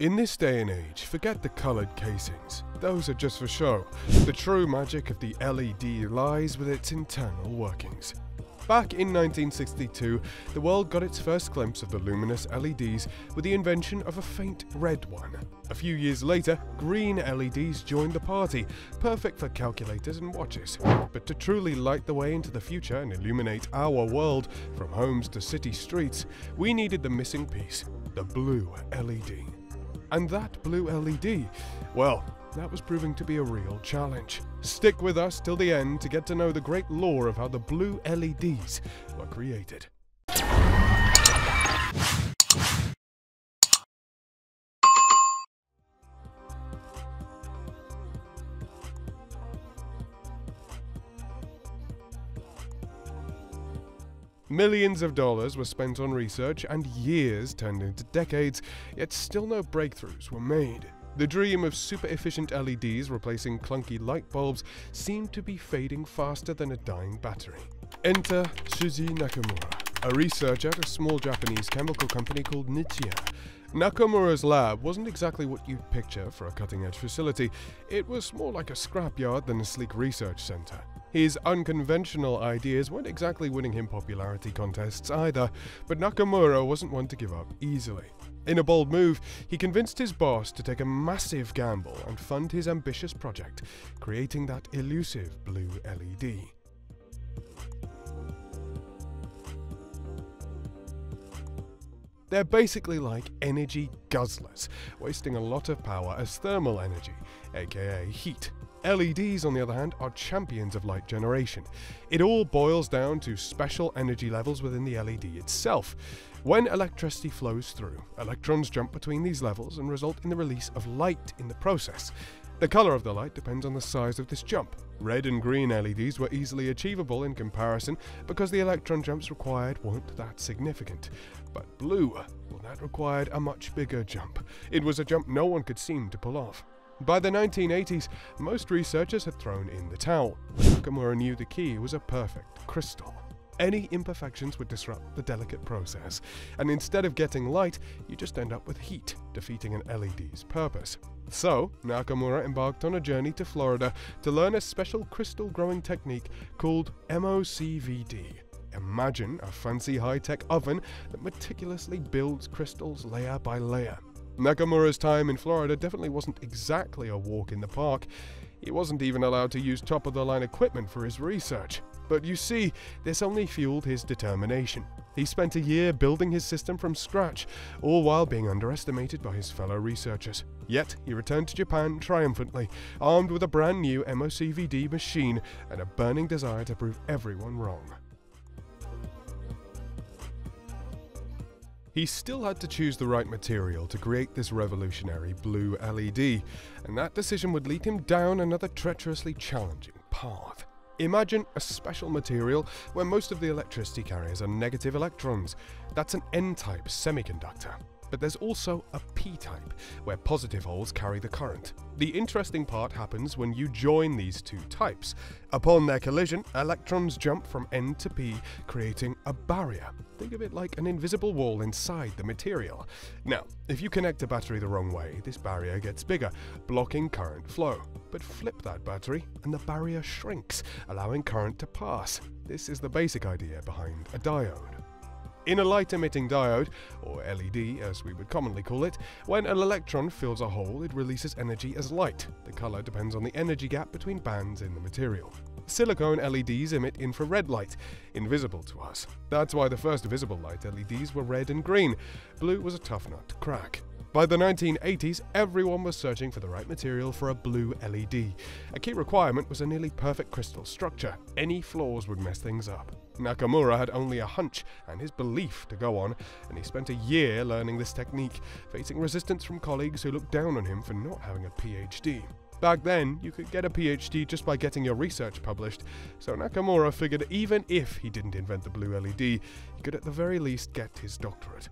In this day and age, forget the colored casings. Those are just for show. The true magic of the LED lies with its internal workings. Back in 1962, the world got its first glimpse of the luminous LEDs with the invention of a faint red one. A few years later, green LEDs joined the party, perfect for calculators and watches. But to truly light the way into the future and illuminate our world, from homes to city streets, we needed the missing piece, the blue LED. And that blue LED, well, that was proving to be a real challenge. Stick with us till the end to get to know the great lore of how the blue LEDs were created. Millions of dollars were spent on research and years turned into decades, yet still no breakthroughs were made. The dream of super-efficient LEDs replacing clunky light bulbs seemed to be fading faster than a dying battery. Enter Shuji Nakamura, a researcher at a small Japanese chemical company called Nichia. Nakamura's lab wasn't exactly what you'd picture for a cutting-edge facility. It was more like a scrapyard than a sleek research center. His unconventional ideas weren't exactly winning him popularity contests either, but Nakamura wasn't one to give up easily. In a bold move, he convinced his boss to take a massive gamble and fund his ambitious project, creating that elusive blue LED. They're basically like energy guzzlers, wasting a lot of power as thermal energy, aka heat. LEDs, on the other hand, are champions of light generation. It all boils down to special energy levels within the LED itself. When electricity flows through, electrons jump between these levels and result in the release of light in the process. The color of the light depends on the size of this jump. Red and green LEDs were easily achievable in comparison because the electron jumps required weren't that significant. But blue, well, that required a much bigger jump. It was a jump no one could seem to pull off. By the 1980s, most researchers had thrown in the towel. Nakamura knew the key was a perfect crystal. Any imperfections would disrupt the delicate process, and instead of getting light, you just end up with heat, defeating an LED's purpose. So, Nakamura embarked on a journey to Florida to learn a special crystal-growing technique called MOCVD. Imagine a fancy high-tech oven that meticulously builds crystals layer by layer. Nakamura's time in Florida definitely wasn't exactly a walk in the park. He wasn't even allowed to use top-of-the-line equipment for his research. But you see, this only fueled his determination. He spent a year building his system from scratch, all while being underestimated by his fellow researchers. Yet, he returned to Japan triumphantly, armed with a brand new MOCVD machine and a burning desire to prove everyone wrong. He still had to choose the right material to create this revolutionary blue LED, and that decision would lead him down another treacherously challenging path. Imagine a special material where most of the electricity carriers are negative electrons. That's an N-type semiconductor. But there's also a P-type, where positive holes carry the current. The interesting part happens when you join these two types. Upon their collision, electrons jump from N to P, creating a barrier. Think of it like an invisible wall inside the material. Now, if you connect a battery the wrong way, this barrier gets bigger, blocking current flow. But flip that battery, and the barrier shrinks, allowing current to pass. This is the basic idea behind a diode. In a light-emitting diode, or LED as we would commonly call it, when an electron fills a hole, it releases energy as light. The color depends on the energy gap between bands in the material. Silicone LEDs emit infrared light, invisible to us. That's why the first visible light LEDs were red and green. Blue was a tough nut to crack. By the 1980s, everyone was searching for the right material for a blue LED. A key requirement was a nearly perfect crystal structure. Any flaws would mess things up. Nakamura had only a hunch and his belief to go on, and he spent a year learning this technique, facing resistance from colleagues who looked down on him for not having a PhD. Back then, you could get a PhD just by getting your research published, so Nakamura figured even if he didn't invent the blue LED, he could at the very least get his doctorate.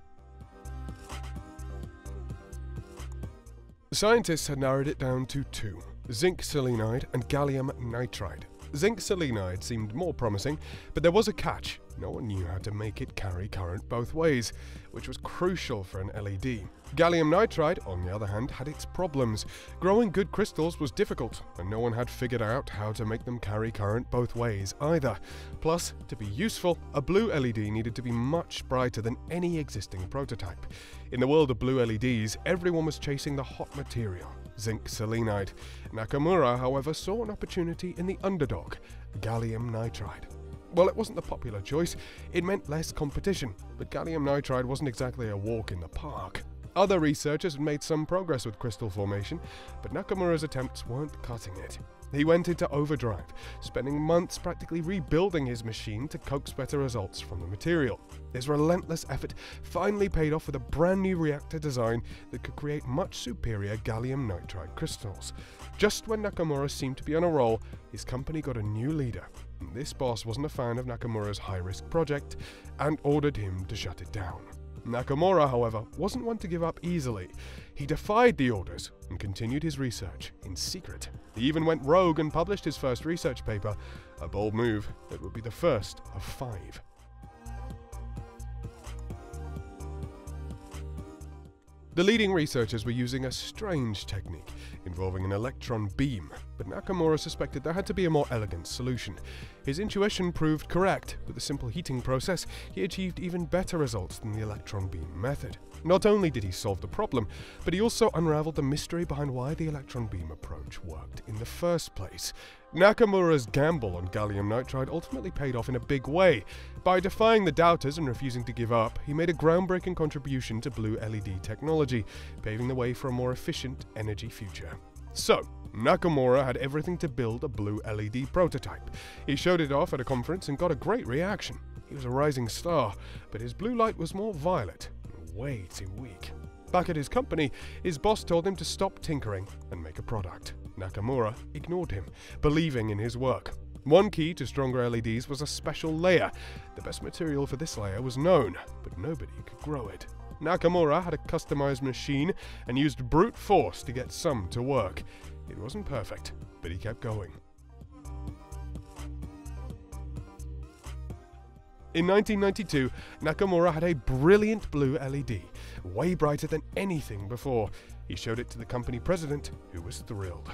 Scientists had narrowed it down to two: zinc selenide and gallium nitride. Zinc selenide seemed more promising, but there was a catch. no one knew how to make it carry current both ways, which was crucial for an LED. Gallium nitride, on the other hand, had its problems. Growing good crystals was difficult, and no one had figured out how to make them carry current both ways either. Plus, to be useful, a blue LED needed to be much brighter than any existing prototype. In the world of blue LEDs, everyone was chasing the hot material, zinc selenide. Nakamura, however, saw an opportunity in the underdog, gallium nitride. Well, it wasn't the popular choice, it meant less competition, but gallium nitride wasn't exactly a walk in the park. Other researchers had made some progress with crystal formation, but Nakamura's attempts weren't cutting it. He went into overdrive, spending months practically rebuilding his machine to coax better results from the material. His relentless effort finally paid off with a brand new reactor design that could create much superior gallium nitride crystals. Just when Nakamura seemed to be on a roll, his company got a new leader. This boss wasn't a fan of Nakamura's high-risk project and ordered him to shut it down. Nakamura, however, wasn't one to give up easily. He defied the orders and continued his research in secret. He even went rogue and published his first research paper, a bold move that would be the first of 5. The leading researchers were using a strange technique involving an electron beam, but Nakamura suspected there had to be a more elegant solution. His intuition proved correct. With a simple heating process, he achieved even better results than the electron beam method. Not only did he solve the problem, but he also unraveled the mystery behind why the electron beam approach worked in the first place. Nakamura's gamble on gallium nitride ultimately paid off in a big way. By defying the doubters and refusing to give up, he made a groundbreaking contribution to blue LED technology, paving the way for a more efficient energy future. So, Nakamura had everything to build a blue LED prototype. He showed it off at a conference and got a great reaction. He was a rising star, but his blue light was more violet and way too weak. Back at his company, his boss told him to stop tinkering and make a product. Nakamura ignored him, believing in his work. One key to stronger LEDs was a special layer. The best material for this layer was known, but nobody could grow it. Nakamura had a customized machine and used brute force to get some to work. It wasn't perfect, but he kept going. In 1992, Nakamura had a brilliant blue LED, way brighter than anything before. He showed it to the company president, who was thrilled.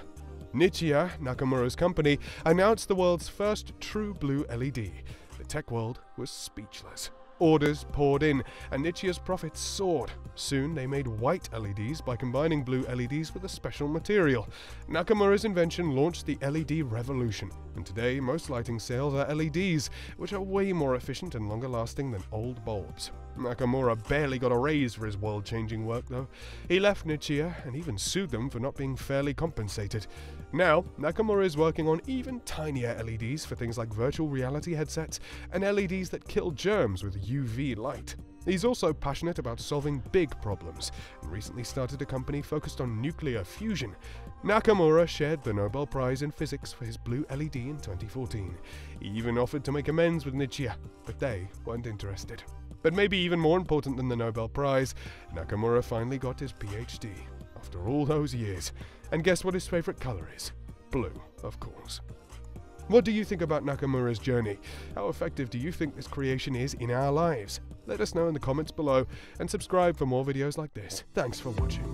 Nichia, Nakamura's company, announced the world's first true blue LED. The tech world was speechless. Orders poured in, and Nichia's profits soared. Soon, they made white LEDs by combining blue LEDs with a special material. Nakamura's invention launched the LED revolution, and today most lighting sales are LEDs, which are way more efficient and longer-lasting than old bulbs. Nakamura barely got a raise for his world-changing work, though. He left Nichia and even sued them for not being fairly compensated. Now, Nakamura is working on even tinier LEDs for things like virtual reality headsets and LEDs that kill germs with UV light. He's also passionate about solving big problems and recently started a company focused on nuclear fusion. Nakamura shared the Nobel Prize in Physics for his blue LED in 2014. He even offered to make amends with Nichia, but they weren't interested. But maybe even more important than the Nobel Prize, Nakamura finally got his PhD after all those years. And guess what his favorite color is? Blue, of course. What do you think about Nakamura's journey? How effective do you think this creation is in our lives? Let us know in the comments below and subscribe for more videos like this. Thanks for watching.